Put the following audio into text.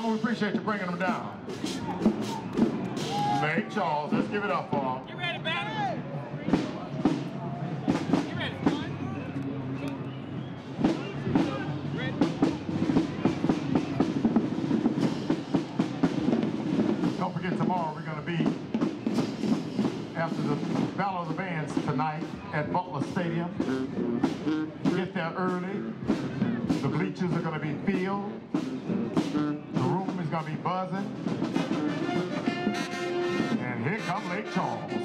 Mama, we appreciate you bringing them down. Lake Charles, let's give it up for them. You ready, baby? You ready? 1, 2, 3, ready? Don't forget, tomorrow we're going to be after the Battle of the Bands tonight at Butler Stadium. Get there early. The bleachers are going to be filled. The room is going to be buzzing. And here comes Lake Charles.